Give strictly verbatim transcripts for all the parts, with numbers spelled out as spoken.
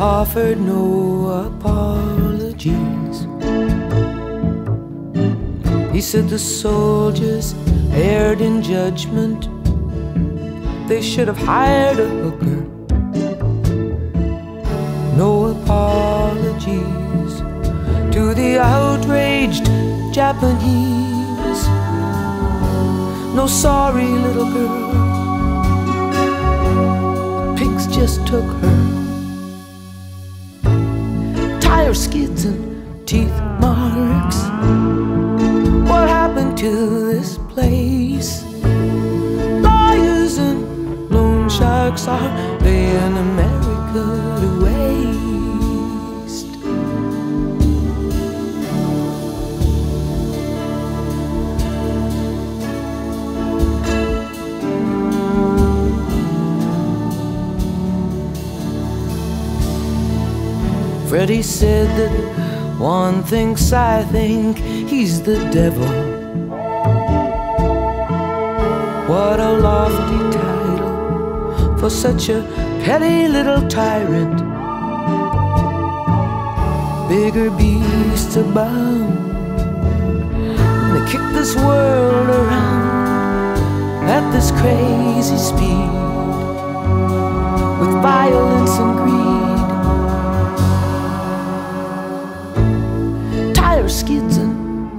offered no apologies. He said the soldiers erred in judgment. They should have hired a hooker. No apologies to the outraged Japanese. No sorry little girl. Pigs just took her. Tire skids and teeth marks. What happened to this place? Lawyers and loan sharks, are they in America to waste? Freddie said that one thinks I think he's the devil. What a lofty title for such a petty little tyrant. Bigger beasts abound, and they kick this world around at this crazy speed, with violence and greed. Tire skids and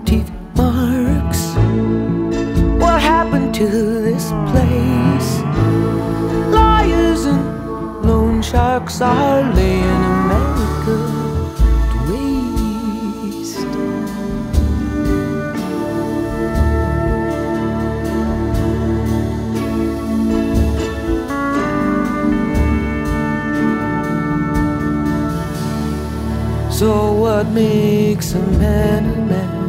teeth marks. What happened to this place? Lawyers and loan sharks, are laying America to waste. So what makes a man a man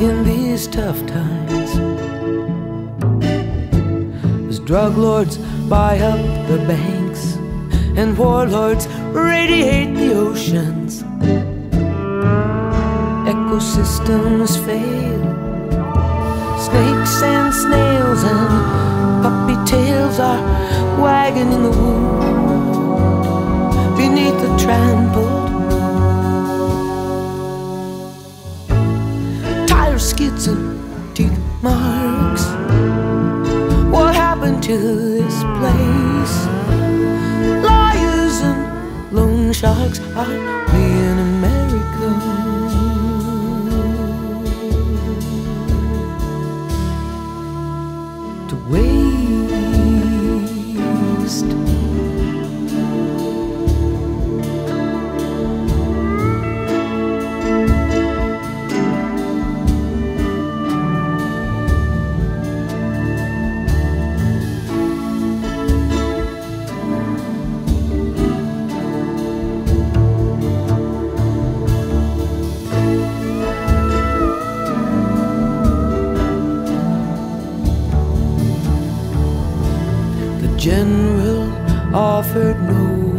in these tough times? As drug lords buy up the bank, and warlords radiate the oceans, ecosystems fail. Snakes and snails and puppy tails are wagging in the wound beneath the trampled. Tire skids and teeth marks. What happened to this place? Loan sharks, are we in America? General offered no